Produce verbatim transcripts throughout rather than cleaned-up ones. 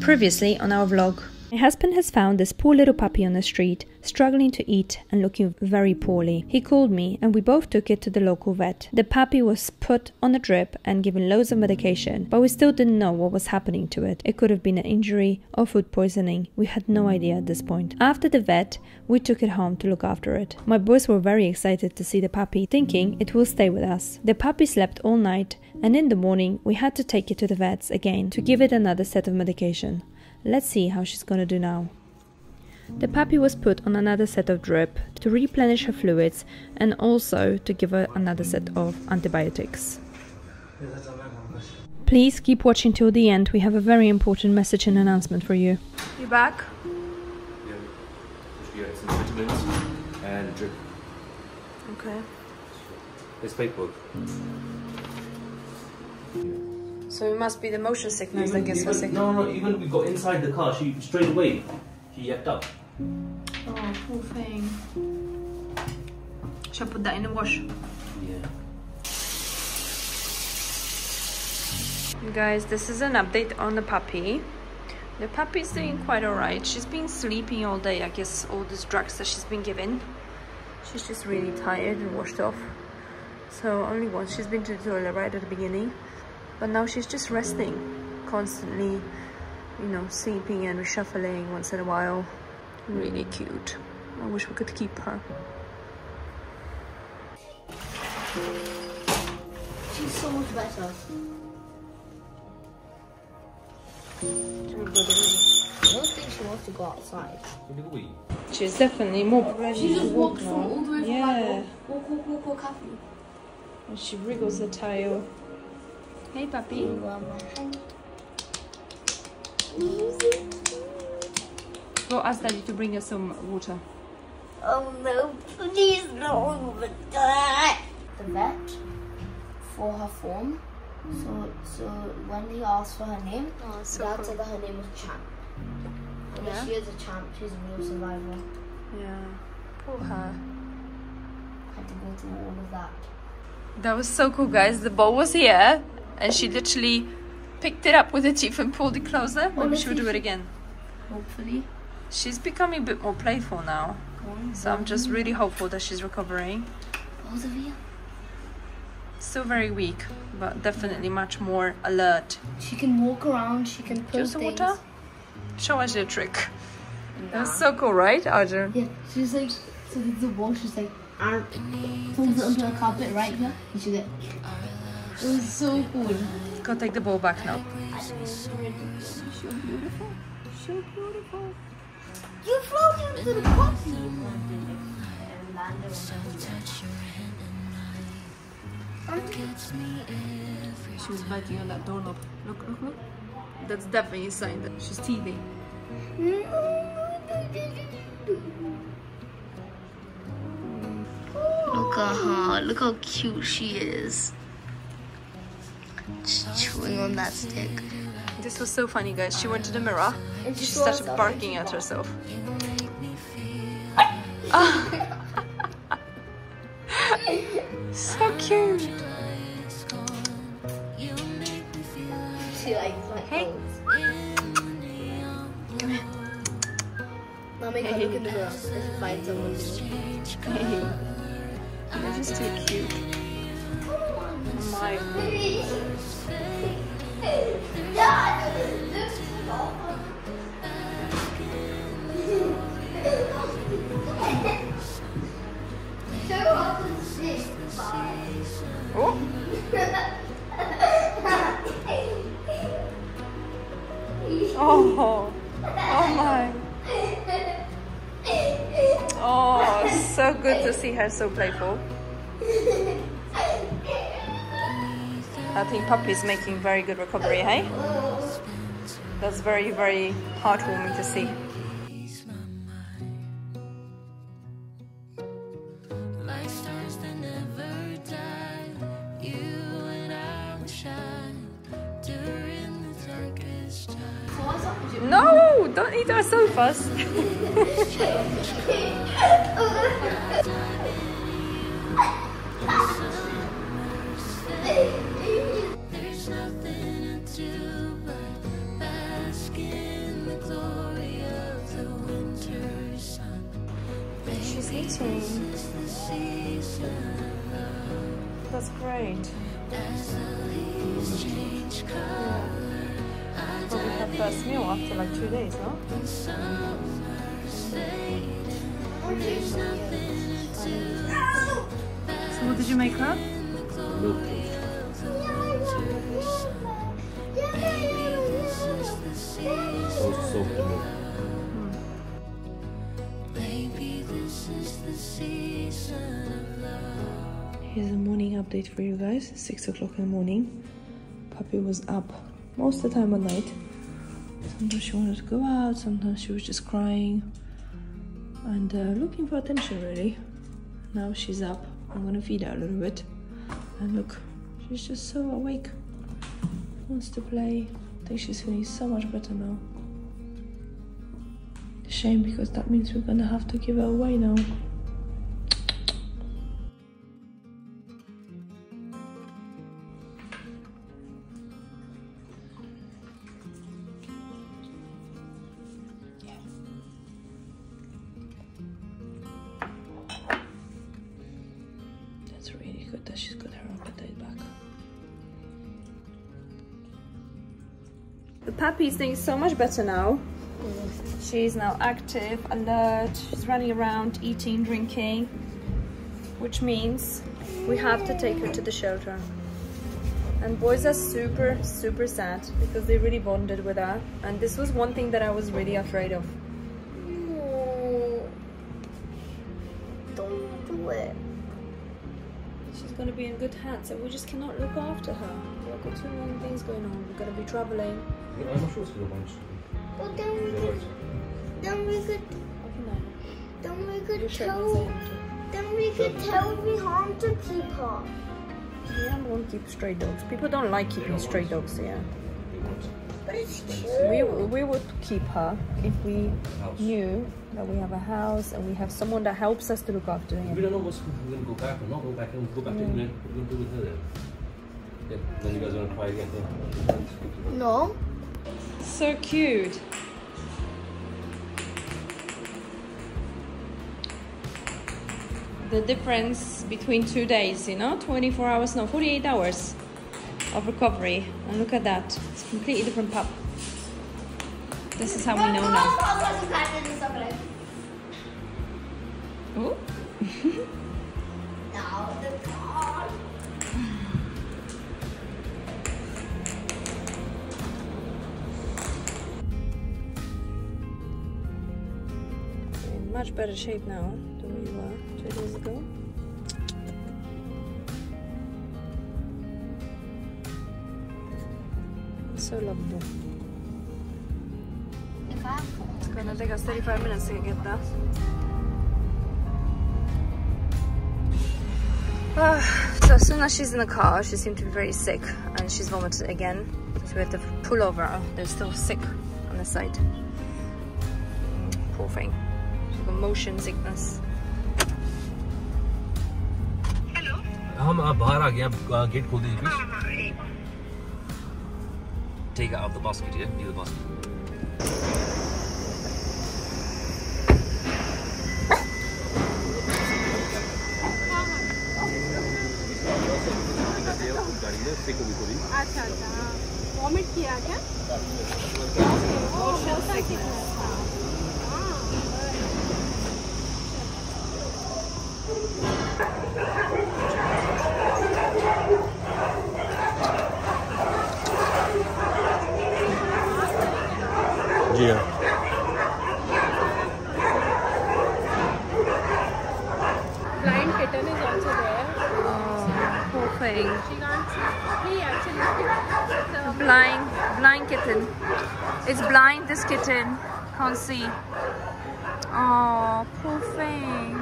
Previously on our vlog. My husband has found this poor little puppy on the street, struggling to eat and looking very poorly. He called me and we both took it to the local vet. The puppy was put on a drip and given loads of medication, but we still didn't know what was happening to it. It could have been an injury or food poisoning. We had no idea at this point. After the vet, we took it home to look after it. My boys were very excited to see the puppy, thinking it will stay with us. The puppy slept all night and in the morning we had to take it to the vets again to give it another set of medication. Let's see how she's gonna do now. The puppy was put on another set of drip to replenish her fluids and also to give her another set of antibiotics. Please keep watching till the end. We have a very important message and announcement for you. You back? Yeah, it's vitamins and drip. Okay. It's paperwork. So it must be the motion sickness even, that gets her sick. No, no, even we got inside the car, she straight away, she yapped up. Oh, poor thing. Shall I put that in the wash? Yeah. You guys, this is an update on the puppy. The puppy's doing quite alright. She's been sleeping all day, I guess, all these drugs that she's been given. She's just really tired and washed off. So only once, she's been to the toilet right at the beginning. But now she's just resting, constantly, you know, sleeping and reshuffling once in a while. Really cute. I wish we could keep her. She's so much better. I don't think she wants to go outside. She's definitely more ready. She just walked from all the way from like walk, walk, walk, walk, half. And she wriggles the tail. Hey, puppy. Go ask Daddy to bring us some water. Oh no, please don't. The vet for her form. So, so when he asked for her name, oh, so Dad cool. said that her name was Champ. And yeah? If she is a champ. She's a real survivor. Yeah. Poor her. I had to go through all of that. That was so cool, guys. The ball was here. And she literally picked it up with her teeth and pulled it closer. Maybe Honestly, she will do it again. Hopefully. She's becoming a bit more playful now. On, so I'm just really hopeful that she's recovering. Both of you. Still very weak, but definitely much more alert. She can walk around, she can pull things. Water? Show us your trick. Yeah. That was so cool, right, Arjun? Yeah, she's like, so with the wall, she's like, pulls it onto a carpet right here, and she's like, it was so cool. Go take the ball back now. So beautiful. So beautiful. You floated into the coffee. She was biting on that doorknob. Look, look, look. That's definitely a sign that she's teething. Look at her. Look how cute she is. Chewing on that stick. This was so funny, guys. She went to the mirror and she started barking at herself. So cute. She likes my clothes. Come here. Mama, you gotta look in the mirror and find someone new. They're just too cute. My oh. Oh. Oh my. Oh, so good to see her so playful. I think puppy is making very good recovery, hey? That's very, very heartwarming to see. No! Don't eat our sofas! There's nothing to do but basket. seating. That's great. Yeah. Probably have first meal after like two days, no? So what did you make up? Here's a morning update for you guys. Six o'clock in the morning. Puppy was up most of the time at night. Sometimes she wanted to go out, sometimes she was just crying and uh, looking for attention really. Now she's up. I'm gonna feed her a little bit, and look, she's just so awake, wants to play. I think she's feeling so much better now. Shame, because that means we're gonna have to give her away now. It's really good that she's got her appetite back. The puppy is doing so much better now. Mm. She's now active, alert, she's running around, eating, drinking, which means we have to take her to the shelter. And boys are super, super sad because they really bonded with her. And this was one thing that I was really afraid of. No. Don't do it. She's going to be in good hands, and we just cannot look after her. We've got too many things going on. We're going to be traveling. Yeah, I'm not sure it's going to be. Well, then we could. Then we could. No. Then we could tell. Then we could tell Rihan to keep her. Rihan won't keep stray dogs. People don't like keeping stray dogs, yeah. But it's cute. We, we would keep her if we knew that we have a house and we have someone that helps us to look after him. We don't know what's going to go back or not go back, and we'll go back to England. What are we going to do with her then? Yeah, then you guys want to cry again? Yeah. No. So cute. The difference between two days, you know, twenty-four hours, no, forty-eight hours. Of recovery, and look at that, it's a completely different pup. This is how we know now. Oh. We're in much better shape now than we were two days ago. So lovely. It's gonna take us thirty-five minutes to get that. Oh, so as soon as she's in the car, she seemed to be very sick, and she's vomited again. So we had to pull over. Oh, they're still sick on the side. Poor thing. She's got motion sickness. Hello? I'm outside. Gate open. Take it out of the basket, yeah? Near the basket. Yeah. Blind kitten is also there. Oh, poor thing. She can't see. He actually blind, blind kitten. It's blind. This kitten can't see. Oh, poor thing.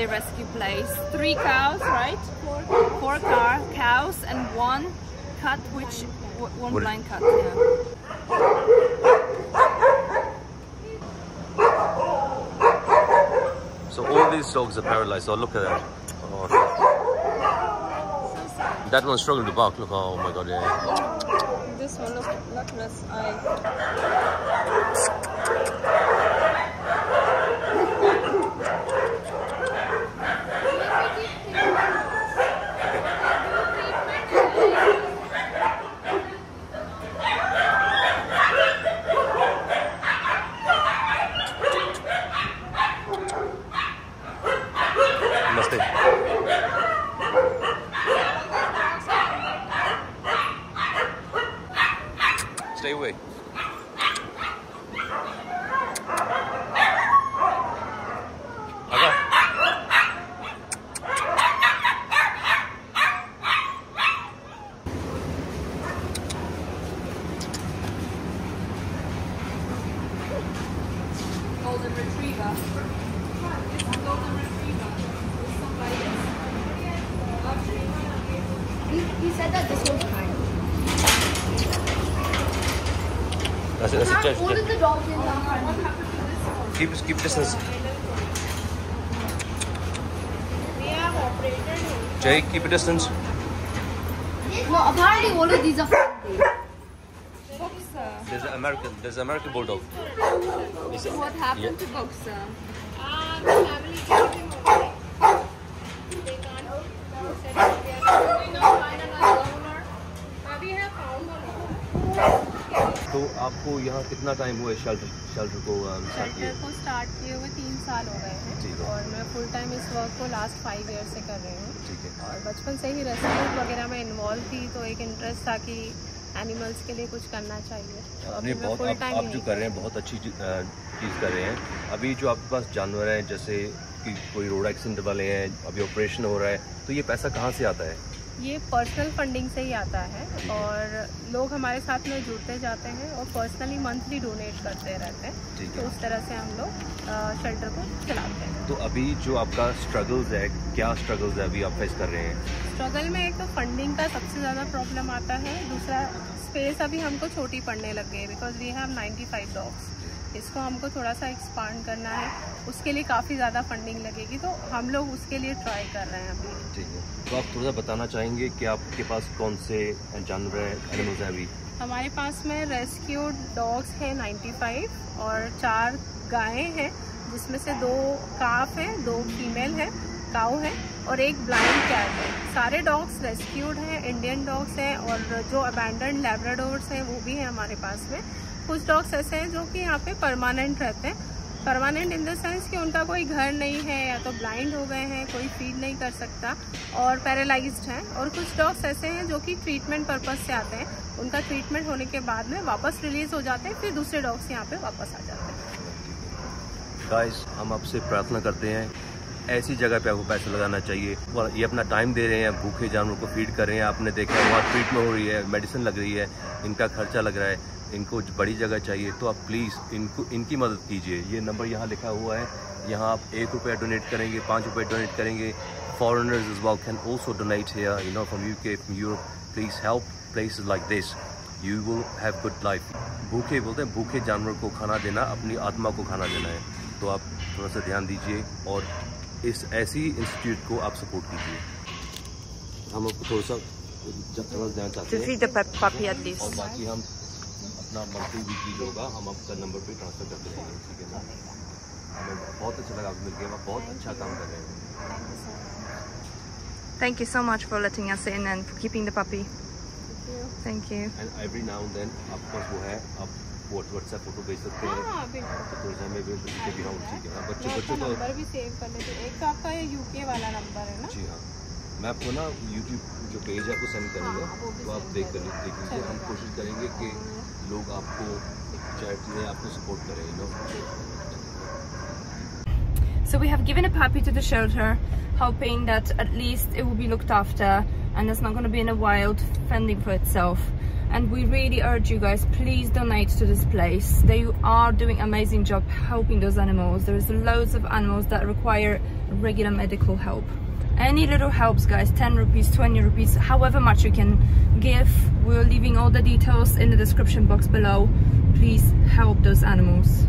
the rescue place. Three cows, right? Four, Four car, cows and one cat, which one what blind cat. Yeah. So all these dogs are paralyzed. Oh, look at that. Oh. That one's struggling to bark. Look, oh my god, yeah. This one, look, luckless eye. Stay away. Golden retriever. It's a golden retriever. He, he said that this was kind. That's it, that's it, judge. All of the dogs in the keep, keep distance. Jay, keep a distance. No, apparently all of these are friendly. Boxer. There's an American, there's an American bulldog. What happened yeah. to Boxer? Uh, the family killed him already. They can't set up their house. We not find another owner. Now we have found one. तो आपको यहाँ कितना time हुआ है shelter shelter को shelter को start किए हुए तीन साल हो गए हैं और मैं फुल टाइम इस वर्क को लास्ट फाइव ईयर से कर रही हूँ और बचपन से ही रेस्क्यू वगैरह में इन्वॉल्व थी तो एक इंटरेस्ट था कि एनिमल्स के लिए कुछ करना चाहिए आपने बहुत आप, आप जो कर रहे हैं बहुत अच्छी चीज़ कर रहे हैं अभी जो आपके पास जानवर हैं जैसे कि कोई रोड एक्सीडेंट वाले हैं अभी ऑपरेशन हो रहा है तो ये पैसा कहाँ से आता है ये पर्सनल फंडिंग से ही आता है और लोग हमारे साथ में जुड़ते जाते हैं और पर्सनली मंथली डोनेट करते रहते हैं तो उस तरह से हम लोग शेल्टर को चलाते हैं तो अभी जो आपका स्ट्रगल्स है क्या स्ट्रगल्स है अभी आप फेस कर रहे हैं स्ट्रगल में एक तो फंडिंग का सबसे ज़्यादा प्रॉब्लम आता है दूसरा स्पेस अभी हमको छोटी पड़ने लग गई because we have ninety five dogs इसको हमको थोड़ा सा एक्सपांड करना है उसके लिए काफ़ी ज़्यादा फंडिंग लगेगी तो हम लोग उसके लिए ट्राई कर रहे हैं अभी ठीक है तो आप थोड़ा सा बताना चाहेंगे कि आपके पास कौन से जानवर हैं अभी हमारे पास में रेस्क्यू डॉग्स हैं नाइन्टी फाइव और चार गायें हैं जिसमें से दो काफ हैं दो फीमेल हैं काऊ है और एक ब्लाइंड कैट है सारे डॉग्स रेस्क्यूड हैं इंडियन डॉग्स हैं और जो अबैंडन लैब्राडोर्स हैं वो भी हैं हमारे पास में कुछ डॉग्स ऐसे हैं जो कि यहाँ पे परमानेंट रहते हैं परमानेंट इन द सेंस कि उनका कोई घर नहीं है या तो ब्लाइंड हो गए हैं कोई फीड नहीं कर सकता और पैरालाइज्ड हैं और कुछ डॉग्स ऐसे हैं जो कि ट्रीटमेंट पर्पस से आते हैं उनका ट्रीटमेंट होने के बाद में वापस रिलीज हो जाते हैं फिर दूसरे डॉग्स यहाँ पे वापस आ जाते हैं गाइस हम आपसे प्रार्थना करते हैं ऐसी जगह पे आपको पैसा लगाना चाहिए और ये अपना टाइम दे रहे हैं भूखे जानवरों को फीड कर रहे हैं आपने देखा वहाँ ट्रीटमेंट हो रही है मेडिसिन लग रही है इनका खर्चा लग रहा है इनको बड़ी जगह चाहिए तो आप प्लीज़ इनको इनकी मदद कीजिए ये नंबर यहाँ लिखा हुआ है यहाँ आप एक रुपया डोनेट करेंगे पाँच रुपये डोनेट करेंगे foreigners as well can also donate here you know from U K from Europe please help places like this you will have good life भूखे बोलते हैं भूखे जानवर को खाना देना अपनी आत्मा को खाना देना है तो आप थोड़ा सा ध्यान दीजिए और इस ऐसी इंस्टीट्यूट को आप सपोर्ट कीजिए हम आपको थोड़ा सा ध्यान चाहते हैं और बाकी हम अपना मंथली वीकली होगा हम आपका नंबर पे ट्रांसफर करते रहेंगे ठीक है ना हमें बहुत अच्छा लगा आपको मिलकर आप बहुत अच्छा काम कर रहे हैं thank you so much for letting us in and keeping the puppy thank you and every now and then आपका वो है आप व्हाट्सएप फोटो भेज सकते हैं तो हमें भी ठीक है ना बच्चों बच्चों का नंबर भी सेव कर लेते हैं एक आपका ये यूके वाला नंबर है ना जी हाँ मैं आपको ना यूट्यूब जो पेज है आपको सेंड करूँगा तो आप देख कर देखिए हम कोशिश करेंगे कि लोग आपको चैट में आपको सपोर्ट करें लोग So we have given a puppy to the shelter hoping that at least it will be looked after and it's not going to be in a wild fending for itself and we really urge you guys, please donate to this place. They are doing amazing job helping those animals. There is loads of animals that require regular medical help. Any little helps, guys. Ten rupees, twenty rupees, however much you can give. We're leaving all the details in the description box below. Please help those animals.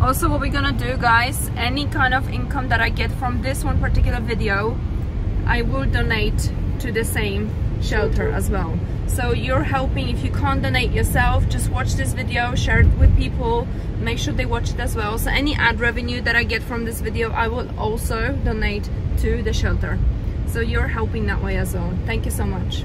Also, what we're gonna do, guys, any kind of income that I get from this one particular video, I will donate to the same shelter as well. So you're helping. If you can't donate yourself, just watch this video, share it with people, make sure they watch it as well. So any ad revenue that I get from this video, I will also donate to the shelter. So you're helping that way as well. Thank you so much.